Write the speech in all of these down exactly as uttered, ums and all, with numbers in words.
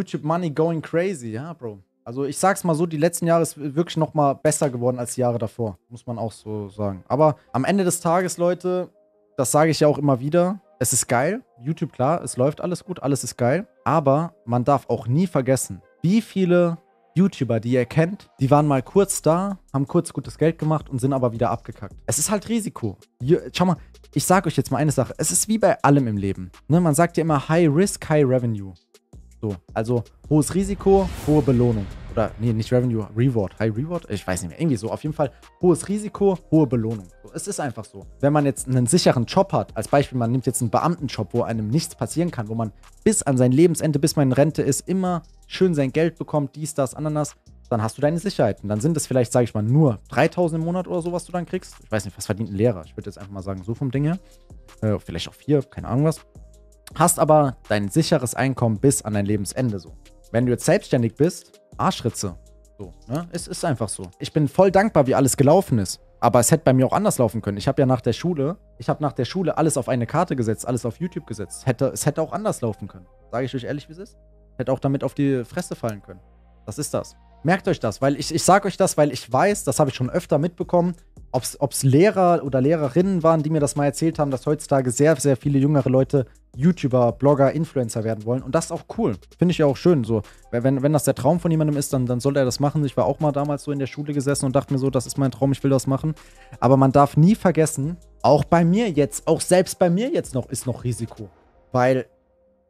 YouTube Money going crazy, ja, Bro. Also ich sag's mal so, die letzten Jahre ist wirklich nochmal besser geworden als die Jahre davor, muss man auch so sagen. Aber am Ende des Tages, Leute, das sage ich ja auch immer wieder, es ist geil. YouTube, klar, es läuft alles gut, alles ist geil. Aber man darf auch nie vergessen, wie viele YouTuber, die ihr kennt, die waren mal kurz da, haben kurz gutes Geld gemacht und sind aber wieder abgekackt. Es ist halt Risiko. Schau mal, ich sage euch jetzt mal eine Sache. Es ist wie bei allem im Leben. Ne, man sagt ja immer High Risk, High Revenue. So, also hohes Risiko, hohe Belohnung. Oder, nee, nicht Revenue, Reward. High Reward? Ich weiß nicht mehr. Irgendwie so. Auf jeden Fall hohes Risiko, hohe Belohnung. So, es ist einfach so. Wenn man jetzt einen sicheren Job hat, als Beispiel, man nimmt jetzt einen Beamtenjob, wo einem nichts passieren kann, wo man bis an sein Lebensende, bis man in Rente ist, immer schön sein Geld bekommt, dies, das, ananas, dann hast du deine Sicherheiten. Dann sind es vielleicht, sage ich mal, nur dreitausend im Monat oder so, was du dann kriegst. Ich weiß nicht, was verdient ein Lehrer? Ich würde jetzt einfach mal sagen, so vom Ding her. Äh, vielleicht auch vier, keine Ahnung was. Hast aber dein sicheres Einkommen bis an dein Lebensende so. Wenn du jetzt selbstständig bist, Arschritze. So, ne? Es ist einfach so. Ich bin voll dankbar, wie alles gelaufen ist. Aber es hätte bei mir auch anders laufen können. Ich habe ja nach der Schule, ich habe nach der Schule alles auf eine Karte gesetzt, alles auf YouTube gesetzt. Hätte, es hätte auch anders laufen können. Sage ich euch ehrlich, wie es ist. Hätte auch damit auf die Fresse fallen können. Das ist das. Merkt euch das, weil ich, ich sage euch das, weil ich weiß, das habe ich schon öfter mitbekommen, ob es Lehrer oder Lehrerinnen waren, die mir das mal erzählt haben, dass heutzutage sehr, sehr viele jüngere Leute YouTuber, Blogger, Influencer werden wollen. Und das ist auch cool. Finde ich ja auch schön. So, wenn, wenn das der Traum von jemandem ist, dann, dann soll er das machen. Ich war auch mal damals so in der Schule gesessen und dachte mir so, das ist mein Traum, ich will das machen. Aber man darf nie vergessen, auch bei mir jetzt, auch selbst bei mir jetzt noch, ist noch Risiko. Weil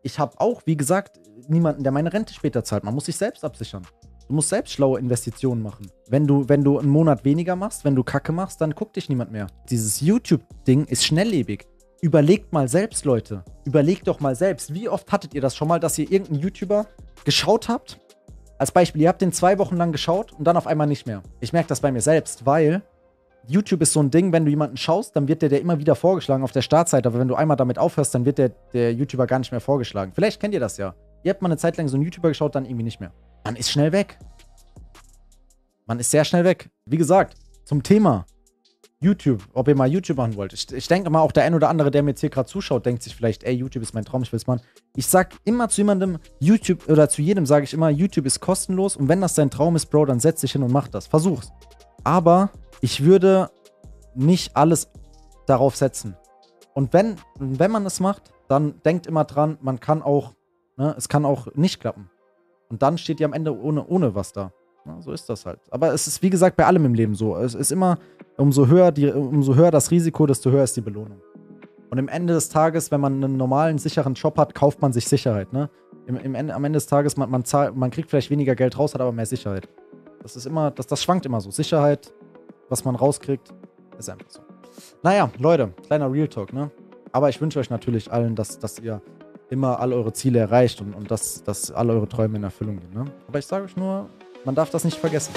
ich habe auch, wie gesagt, niemanden, der meine Rente später zahlt. Man muss sich selbst absichern. Du musst selbst schlaue Investitionen machen. Wenn du, wenn du einen Monat weniger machst, wenn du Kacke machst, dann guckt dich niemand mehr. Dieses YouTube-Ding ist schnelllebig. Überlegt mal selbst, Leute. Überlegt doch mal selbst. Wie oft hattet ihr das schon mal, dass ihr irgendeinen YouTuber geschaut habt? Als Beispiel, ihr habt den zwei Wochen lang geschaut und dann auf einmal nicht mehr. Ich merke das bei mir selbst, weil YouTube ist so ein Ding, wenn du jemanden schaust, dann wird der der immer wieder vorgeschlagen auf der Startseite. Aber wenn du einmal damit aufhörst, dann wird der, der YouTuber gar nicht mehr vorgeschlagen. Vielleicht kennt ihr das ja. Ihr habt mal eine Zeit lang so einen YouTuber geschaut, dann irgendwie nicht mehr. Man ist schnell weg. Man ist sehr schnell weg. Wie gesagt, zum Thema YouTube, ob ihr mal YouTube machen wollt. Ich, ich denke mal, auch der ein oder andere, der mir jetzt hier gerade zuschaut, denkt sich vielleicht, ey, YouTube ist mein Traum, ich will es machen. Ich sag immer zu jemandem, YouTube, oder zu jedem sage ich immer, YouTube ist kostenlos und wenn das dein Traum ist, Bro, dann setz dich hin und mach das. Versuch's. Aber ich würde nicht alles darauf setzen. Und wenn, wenn man es macht, dann denkt immer dran, man kann auch, ne, es kann auch nicht klappen. Und dann steht ihr am Ende ohne, ohne was da. Na, so ist das halt. Aber es ist, wie gesagt, bei allem im Leben so. Es ist immer, umso höher, die, umso höher das Risiko, desto höher ist die Belohnung. Und am Ende des Tages, wenn man einen normalen, sicheren Job hat, kauft man sich Sicherheit. Ne? Im, im Ende, am Ende des Tages, man, man, zahlt, man kriegt vielleicht weniger Geld raus, hat aber mehr Sicherheit. Das ist immer, das, das schwankt immer so. Sicherheit, was man rauskriegt, ist einfach so. Naja, Leute, kleiner Real Talk, ne? Aber ich wünsche euch natürlich allen, dass, dass ihr immer all eure Ziele erreicht und, und dass, dass alle eure Träume in Erfüllung gehen. Ne? Aber ich sage euch nur, man darf das nicht vergessen.